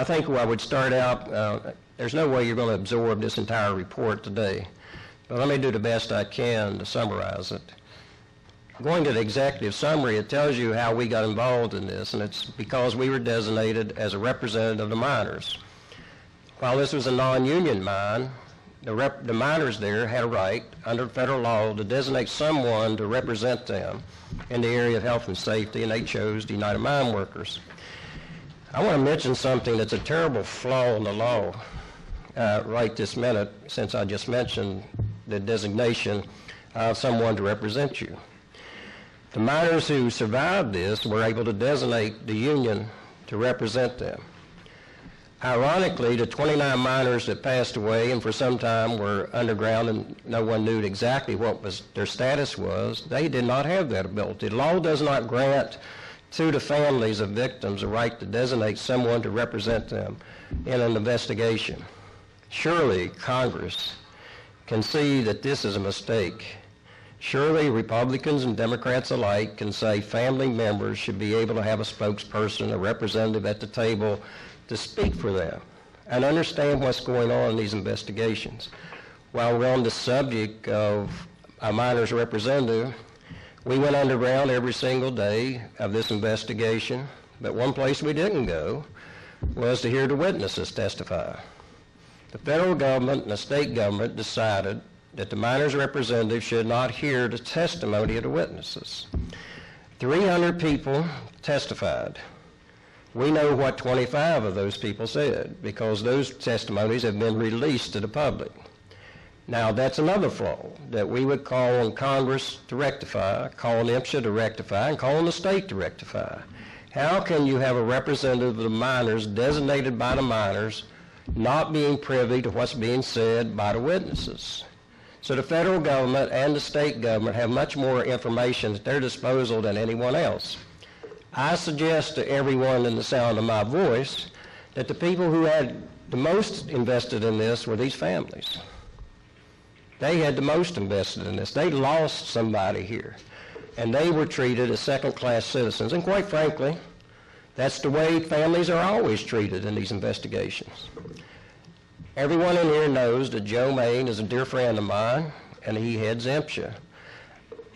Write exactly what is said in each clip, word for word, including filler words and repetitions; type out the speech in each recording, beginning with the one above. I think where I would start out, uh, there's no way you're going to absorb this entire report today, but let me do the best I can to summarize it. Going to the executive summary, it tells you how we got involved in this, and it's because we were designated as a representative of the miners. While this was a non-union mine, the, rep the miners there had a right under federal law to designate someone to represent them in the area of health and safety, and they chose the United Mine Workers. I want to mention something that's a terrible flaw in the law uh, right this minute, since I just mentioned the designation of someone to represent you. The miners who survived this were able to designate the union to represent them. Ironically, the twenty-nine miners that passed away and for some time were underground and no one knew exactly what was their status was, they did not have that ability. The law does not grant to the families of victims the right to designate someone to represent them in an investigation. Surely Congress can see that this is a mistake. Surely Republicans and Democrats alike can say family members should be able to have a spokesperson, a representative at the table to speak for them and understand what's going on in these investigations. While we're on the subject of a miner's representative, we went underground every single day of this investigation, but one place we didn't go was to hear the witnesses testify. The federal government and the state government decided that the miners' representative should not hear the testimony of the witnesses. three hundred people testified. We know what twenty-five of those people said because those testimonies have been released to the public. Now, that's another flaw that we would call on Congress to rectify, call on M S H A to rectify, and call on the state to rectify. How can you have a representative of the miners designated by the miners not being privy to what's being said by the witnesses? So the federal government and the state government have much more information at their disposal than anyone else. I suggest to everyone in the sound of my voice that the people who had the most invested in this were these families. They had the most invested in this. They lost somebody here, and they were treated as second-class citizens. And quite frankly, that's the way families are always treated in these investigations. Everyone in here knows that Joe Main is a dear friend of mine, and he heads M S H A.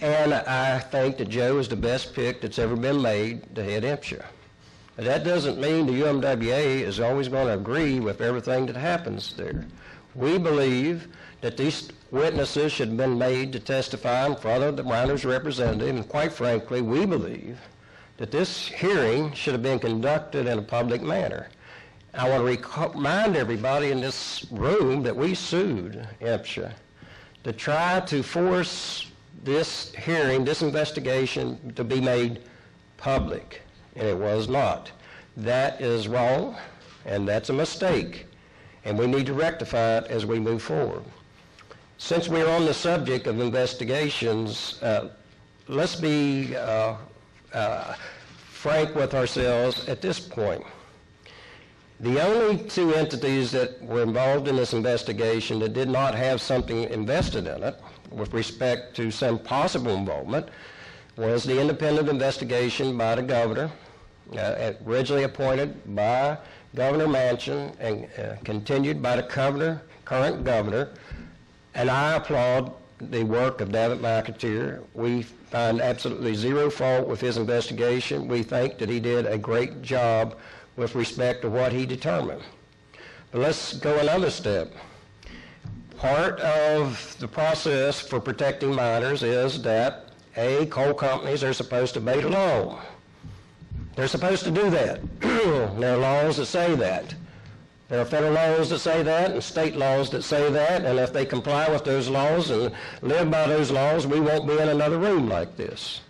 And I think that Joe is the best pick that's ever been made to head M S H A. But that doesn't mean the U M W A is always going to agree with everything that happens there. We believe that these witnesses should have been made to testify in front of the miners' representative, and quite frankly, we believe that this hearing should have been conducted in a public manner. I want to remind everybody in this room that we sued M S H A to try to force this hearing, this investigation, to be made public, and it was not. That is wrong, and that's a mistake, and we need to rectify it as we move forward. Since we're on the subject of investigations, uh, let's be uh, uh, frank with ourselves at this point. The only two entities that were involved in this investigation that did not have something invested in it with respect to some possible involvement was the independent investigation by the governor, uh, originally appointed by Governor Manchin and uh, continued by the governor, current governor. And I applaud the work of David McAteer. We find absolutely zero fault with his investigation. We think that he did a great job with respect to what he determined. But let's go another step. Part of the process for protecting miners is that, A, coal companies are supposed to obey the law. They're supposed to do that. There are laws that say that. There are federal laws that say that and state laws that say that, and if they comply with those laws and live by those laws, we won't be in another room like this.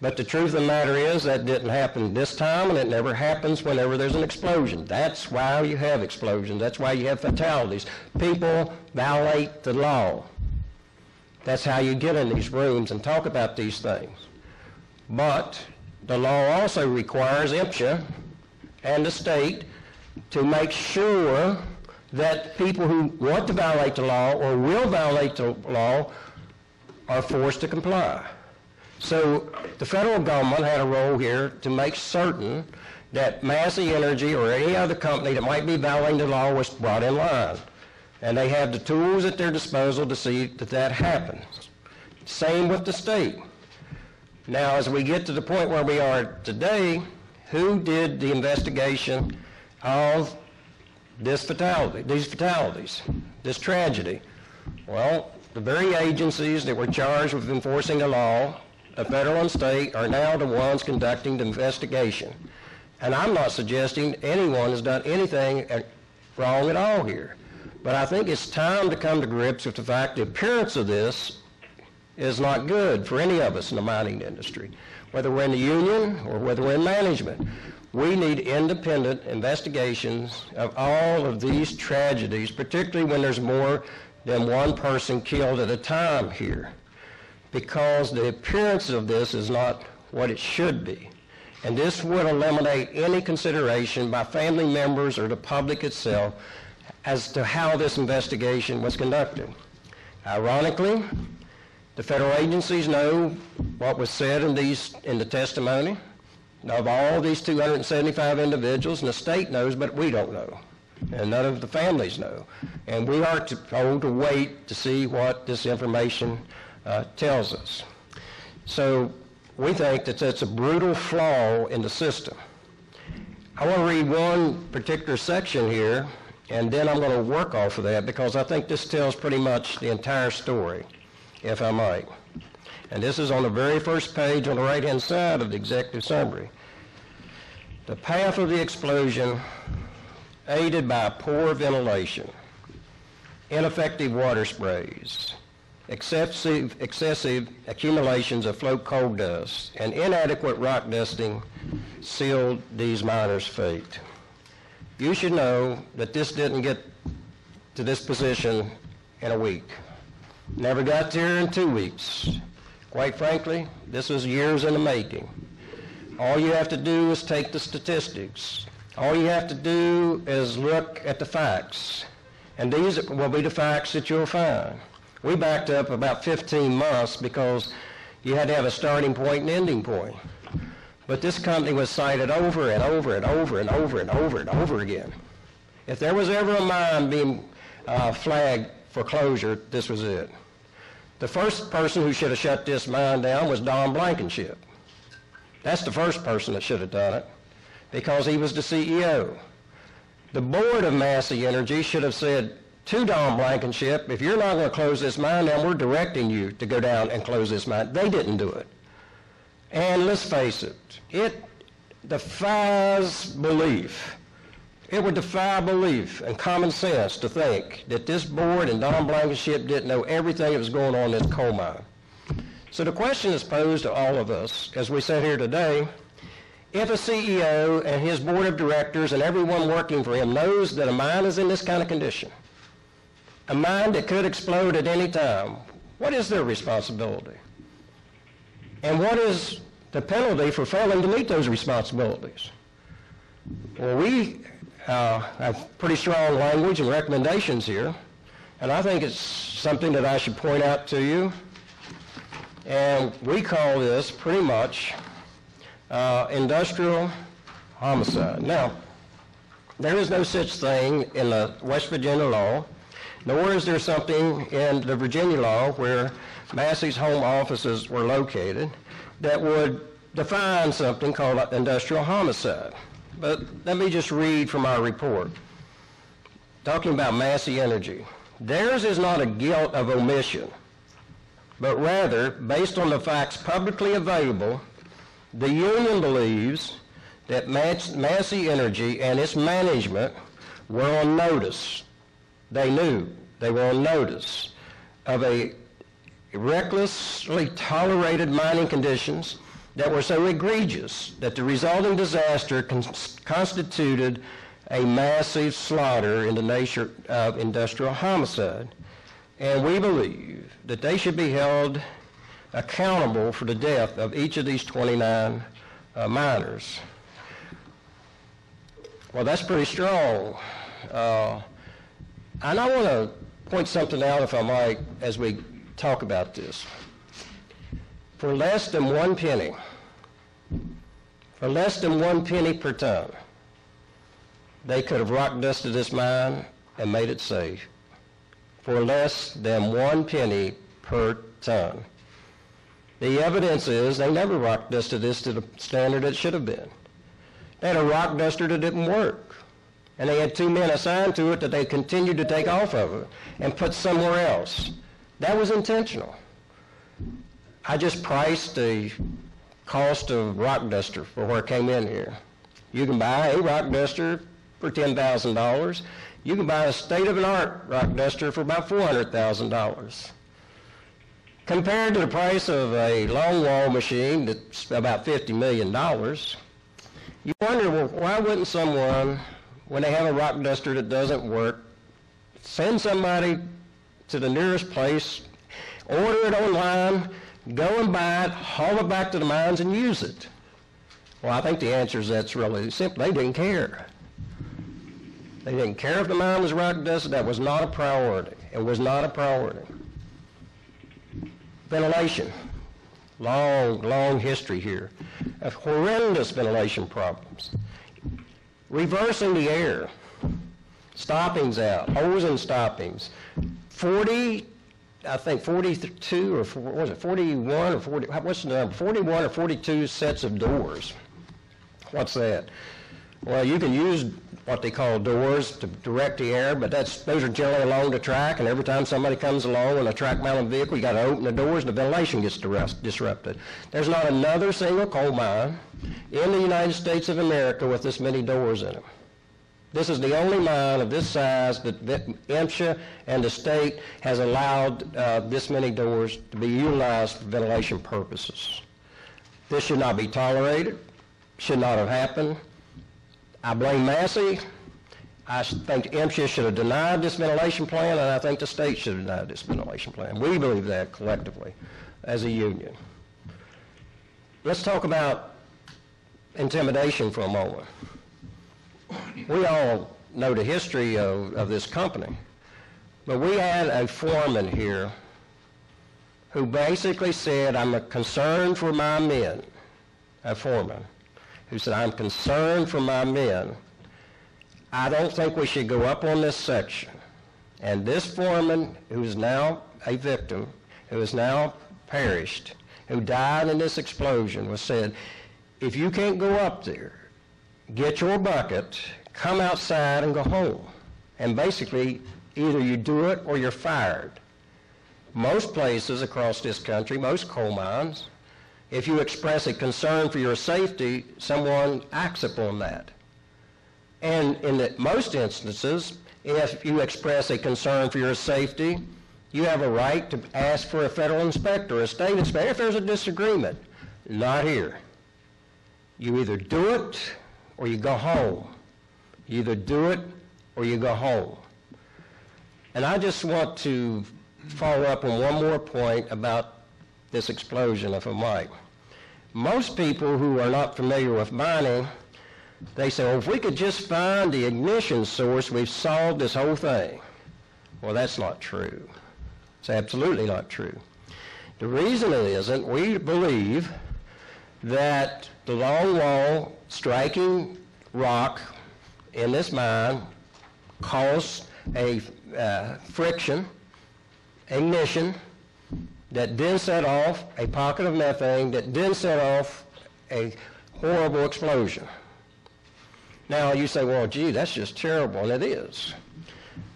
But the truth of the matter is that didn't happen this time, and it never happens whenever there's an explosion. That's why you have explosions. That's why you have fatalities. People violate the law. That's how you get in these rooms and talk about these things. But the law also requires M S H A and the state to make sure that people who want to violate the law or will violate the law are forced to comply. So the federal government had a role here to make certain that Massey Energy or any other company that might be violating the law was brought in line. And they have the tools at their disposal to see that that happens. Same with the state. Now, as we get to the point where we are today, who did the investigation of this fatality, these fatalities, this tragedy? Well, the very agencies that were charged with enforcing the law, the federal and state, are now the ones conducting the investigation. And I'm not suggesting anyone has done anything wrong at all here. But I think it's time to come to grips with the fact the appearance of this is not good for any of us in the mining industry, whether we're in the union or whether we're in management. We need independent investigations of all of these tragedies, particularly when there's more than one person killed at a time here, because the appearance of this is not what it should be. And this would eliminate any consideration by family members or the public itself as to how this investigation was conducted. Ironically, the federal agencies know what was said in, these, in the testimony of all these two hundred seventy-five individuals, and the state knows, but we don't know, and none of the families know. And we are told to wait to see what this information uh, tells us. So we think that that's a brutal flaw in the system. I want to read one particular section here, and then I'm going to work off of that, because I think this tells pretty much the entire story, if I might. And this is on the very first page on the right-hand side of the executive summary. The path of the explosion, aided by poor ventilation, ineffective water sprays, excessive, excessive accumulations of float coal dust, and inadequate rock dusting sealed these miners' fate. You should know that this didn't get to this position in a week. Never got there in two weeks. Quite frankly, this was years in the making. All you have to do is take the statistics. All you have to do is look at the facts. And these will be the facts that you'll find. We backed up about fifteen months because you had to have a starting point and ending point. But this company was cited over and over and over and over and over and over again. If there was ever a mine being uh, flagged for closure, this was it. The first person who should have shut this mine down was Don Blankenship. That's the first person that should have done it, because he was the C E O. The board of Massey Energy should have said to Don Blankenship, if you're not going to close this mine down, we're directing you to go down and close this mine. They didn't do it. And let's face it, it defies belief. It would defy belief and common sense to think that this board and Don Blankenship didn't know everything that was going on in this coal mine. So the question is posed to all of us as we sit here today, if a C E O and his board of directors and everyone working for him knows that a mine is in this kind of condition, a mine that could explode at any time, what is their responsibility? And what is the penalty for failing to meet those responsibilities? Well, we Uh, have pretty strong language and recommendations here, and I think it's something that I should point out to you. And we call this pretty much uh, industrial homicide. Now, there is no such thing in the West Virginia law, nor is there something in the Virginia law where Massey's home offices were located that would define something called industrial homicide. But let me just read from our report. Talking about Massey Energy. Theirs is not a guilt of omission, but rather, based on the facts publicly available, the union believes that Massey Energy and its management were on notice. They knew they were on notice of a recklessly tolerated mining conditions that were so egregious that the resulting disaster cons constituted a massive slaughter in the nature of industrial homicide. And we believe that they should be held accountable for the death of each of these twenty-nine uh, miners. Well, that's pretty strong. Uh, and I want to point something out, if I might, as we talk about this. For less than one penny, For less than one penny per ton, they could have rock dusted this mine and made it safe. For less than one penny per ton. The evidence is they never rock dusted this to the standard it should have been. They had a rock duster that didn't work. And they had two men assigned to it that they continued to take off of it and put somewhere else. That was intentional. I just priced the cost of rock duster for where it came in here. You can buy a rock duster for ten thousand dollars. You can buy a state-of-the-art rock duster for about four hundred thousand dollars. Compared to the price of a longwall machine that's about fifty million dollars, you wonder, well, why wouldn't someone, when they have a rock duster that doesn't work, send somebody to the nearest place, order it online, go and buy it, haul it back to the mines and use it? Well, I think the answer is that's really simple. They didn't care. They didn't care if the mine was rock dusted. That was not a priority. It was not a priority. Ventilation, long, long history here of horrendous ventilation problems. Reversing the air, stoppings out, holes in stoppings. Forty, I think forty-two or what was it, forty-one or forty? What's the number? Forty-one or forty-two sets of doors. What's that? Well, you can use what they call doors to direct the air, but that's, those are generally along the track, and every time somebody comes along in a track-mounted vehicle, you got to open the doors, and the ventilation gets disrupted. There's not another single coal mine in the United States of America with this many doors in them. This is the only mine of this size that M S H A and the state has allowed uh, this many doors to be utilized for ventilation purposes. This should not be tolerated, should not have happened. I blame Massey. I think M S H A should have denied this ventilation plan, and I think the state should have denied this ventilation plan. We believe that collectively as a union. Let's talk about intimidation for a moment. We all know the history of, of this company, but we had a foreman here who basically said, I'm concerned for my men, a foreman. Who said, I'm concerned for my men. I don't think we should go up on this section. And this foreman, who is now a victim, who is now perished, who died in this explosion, was said, if you can't go up there, get your bucket, come outside and go home. And basically, either you do it or you're fired. Most places across this country, most coal mines, if you express a concern for your safety, someone acts upon that. And in the, most instances, if you express a concern for your safety, you have a right to ask for a federal inspector, a state inspector, if there's a disagreement. Not here. You either do it or you go home. You either do it or you go home. And I just want to follow up on one more point about this explosion, if I might. Most people who are not familiar with mining, they say, well, if we could just find the ignition source, we've solved this whole thing. Well, that's not true. It's absolutely not true. The reason it isn't, we believe that the longwall striking rock in this mine caused a uh, friction, ignition, that then set off a pocket of methane, that then set off a horrible explosion. Now you say, well, gee, that's just terrible, and it is.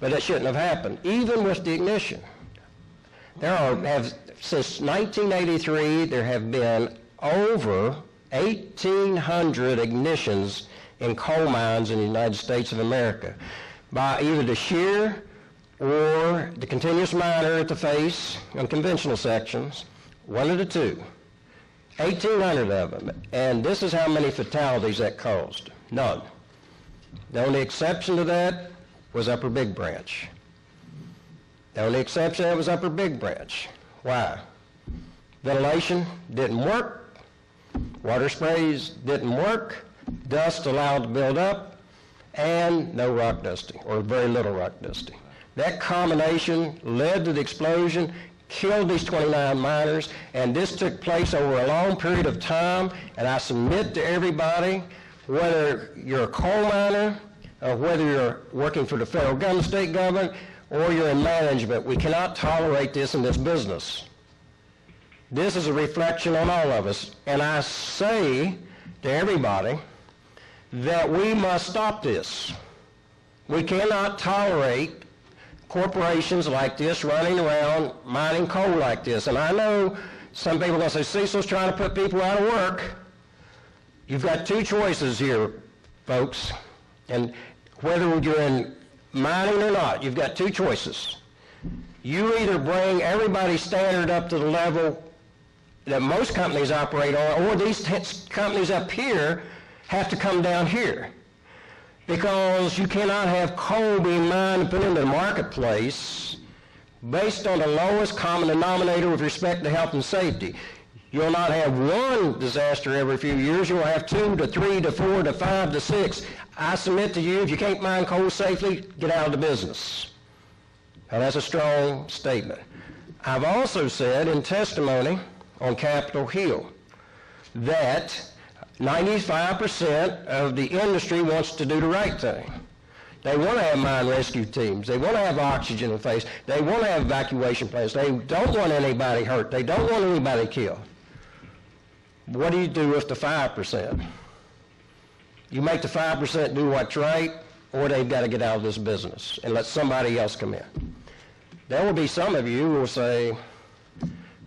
But it shouldn't have happened, even with the ignition. There are, have, since nineteen eighty-three, there have been over eighteen hundred ignitions in coal mines in the United States of America by either the sheer or the continuous miner at the face on conventional sections, one of the two, eighteen hundred of them. And this is how many fatalities that caused, none. The only exception to that was Upper Big Branch. The only exception to that was Upper Big Branch. Why? Ventilation didn't work, water sprays didn't work, dust allowed to build up, and no rock dusting, or very little rock dusting. That combination led to the explosion, killed these twenty-nine miners, and this took place over a long period of time. And I submit to everybody, whether you're a coal miner, or whether you're working for the federal government, state government, or you're in management, we cannot tolerate this in this business. This is a reflection on all of us. And I say to everybody that we must stop this. We cannot tolerate corporations like this running around mining coal like this. And I know some people are going to say, Cecil's trying to put people out of work. You've got two choices here, folks. And whether you're in mining or not, you've got two choices. You either bring everybody's standard up to the level that most companies operate on, or these companies up here have to come down here. Because you cannot have coal being mined and put into the marketplace based on the lowest common denominator with respect to health and safety. You'll not have one disaster every few years. You'll have two to three to four to five to six. I submit to you, if you can't mine coal safely, get out of the business. Now, that's a strong statement. I've also said in testimony on Capitol Hill that ninety-five percent of the industry wants to do the right thing. They want to have mine rescue teams. They want to have oxygen in place. They want to have evacuation plans. They don't want anybody hurt. They don't want anybody killed. What do you do with the five percent? You make the five percent do what's right, or they've got to get out of this business and let somebody else come in. There will be some of you who will say,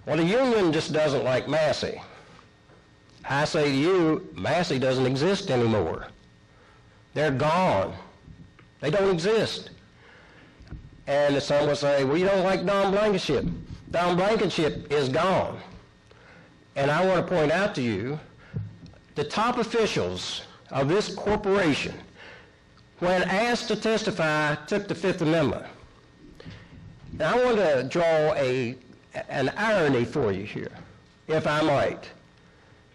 well, the union just doesn't like Massey. I say to you, Massey doesn't exist anymore. They're gone. They don't exist. And some will say, well, you don't like Don Blankenship. Don Blankenship is gone. And I want to point out to you, the top officials of this corporation, when asked to testify, took the Fifth Amendment. Now, I want to draw a, an irony for you here, if I might.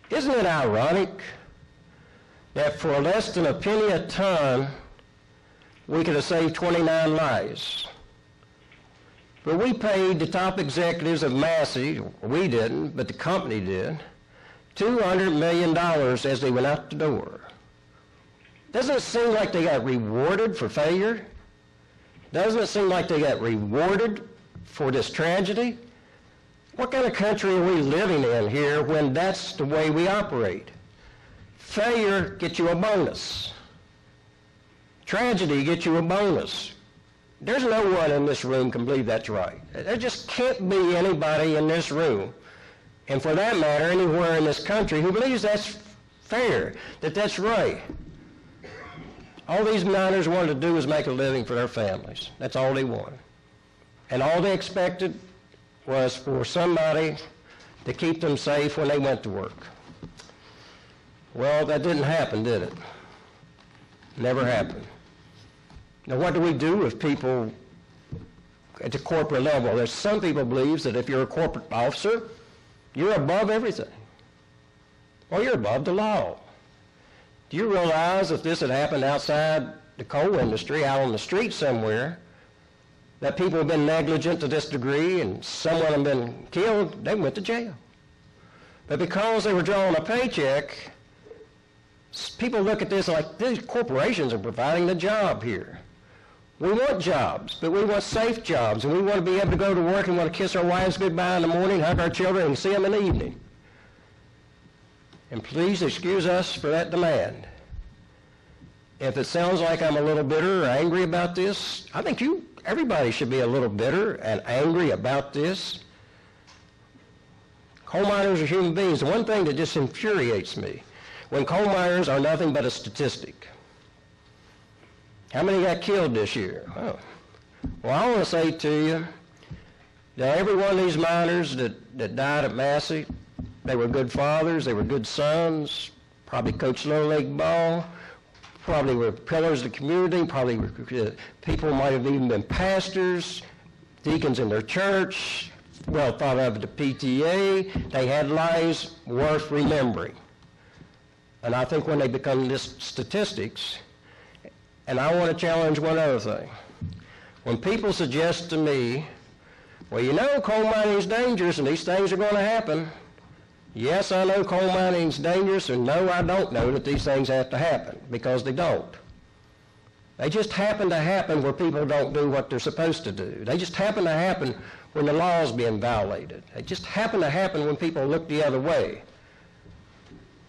Isn't it ironic that for less than a penny a ton, we could have saved twenty-nine lives? But we paid the top executives of Massey, we didn't, but the company did, two hundred million dollars as they went out the door. Doesn't it seem like they got rewarded for failure? Doesn't it seem like they got rewarded for this tragedy? What kind of country are we living in here when that's the way we operate? Failure gets you a bonus. Tragedy gets you a bonus. There's no one in this room can believe that's right. There just can't be anybody in this room, and for that matter, anywhere in this country, who believes that's fair, that that's right. All these miners wanted to do was make a living for their families. That's all they wanted. And all they expected was for somebody to keep them safe when they went to work. Well, that didn't happen, did it? Never happened. Now, what do we do with people at the corporate level? There's some people believes that if you're a corporate officer, you're above everything. Well, you're above the law. Do you realize if this had happened outside the coal industry, out on the street somewhere, that people have been negligent to this degree and someone had been killed, they went to jail. But because they were drawing a paycheck, people look at this like, these corporations are providing the job here. We want jobs, but we want safe jobs, and we want to be able to go to work and want to kiss our wives goodbye in the morning, hug our children, and see them in the evening. And please excuse us for that demand. If it sounds like I'm a little bitter or angry about this, I think you, everybody should be a little bitter and angry about this. Coal miners are human beings. The one thing that just infuriates me, when coal miners are nothing but a statistic. How many got killed this year? Oh. Well, I want to say to you that every one of these miners that, that died at Massey, they were good fathers, they were good sons, probably coached Little League ball, probably were pillars of the community, probably were, uh, people might have even been pastors, deacons in their church, well thought of the P T A. They had lives worth remembering. And I think when they become this statistics, and I want to challenge one other thing. When people suggest to me, Well, you know coal mining's dangerous and these things are going to happen. Yes, I know coal mining's dangerous, and no, I don't know that these things have to happen, because they don't. They just happen to happen where people don't do what they're supposed to do. They just happen to happen when the law's being violated. They just happen to happen when people look the other way.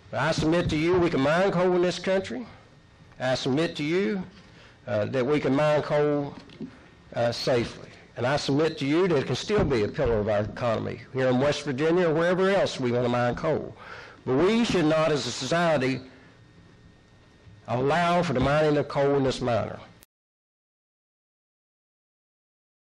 But I submit to you we can mine coal in this country. I submit to you uh, that we can mine coal uh, safely. And I submit to you that it can still be a pillar of our economy here in West Virginia or wherever else we want to mine coal. But we should not, as a society, allow for the mining of coal in this manner.